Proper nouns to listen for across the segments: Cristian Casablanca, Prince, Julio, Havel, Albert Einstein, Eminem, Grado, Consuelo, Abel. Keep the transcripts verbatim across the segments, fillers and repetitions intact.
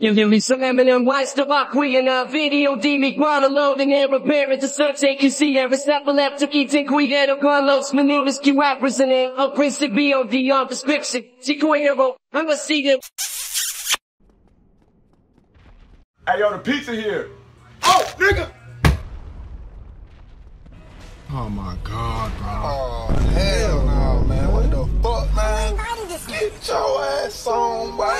You give me some Eminem, watch the rock, we in a video, D M Grado loading and repairing to search A Q C, every step epileptic, eating cuidado con los maneuvers, que representing a Prince to be on the on prescription, chico hero, I must see them. Hey yo, the pizza here. Oh, nigga! Oh my God, bro. Oh, hell no, man, what the fuck, man? Get your ass on, boy.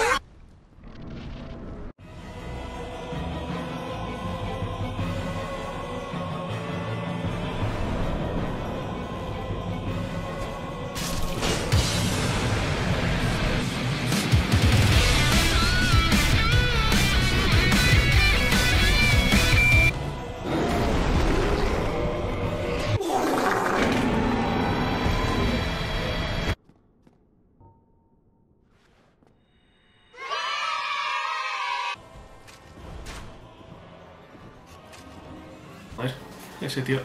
Ese tío.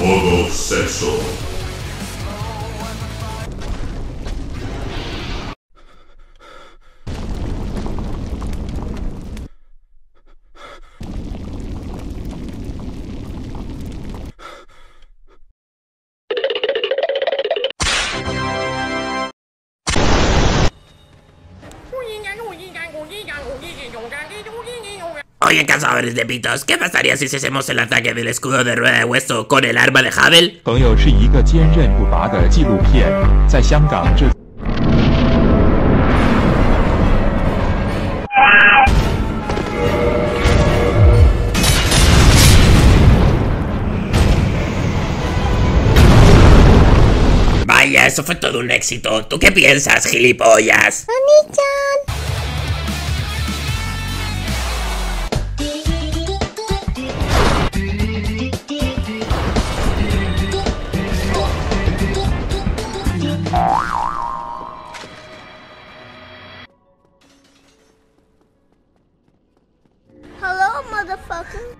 Modo sexo. Oye, cazadores de pitos, ¿qué pasaría si cesemos el ataque del escudo de rueda de hueso con el arma de Havel? Vaya, eso fue todo un éxito. ¿Tú qué piensas, gilipollas? Mami-chan. Motherfucker.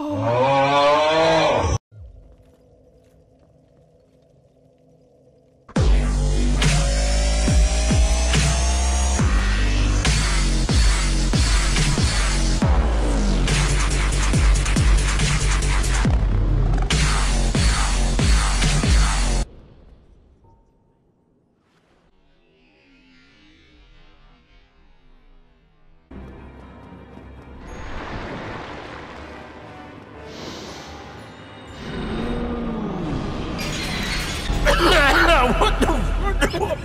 Oh. What the fuck?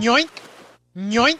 Yoink! Yoink!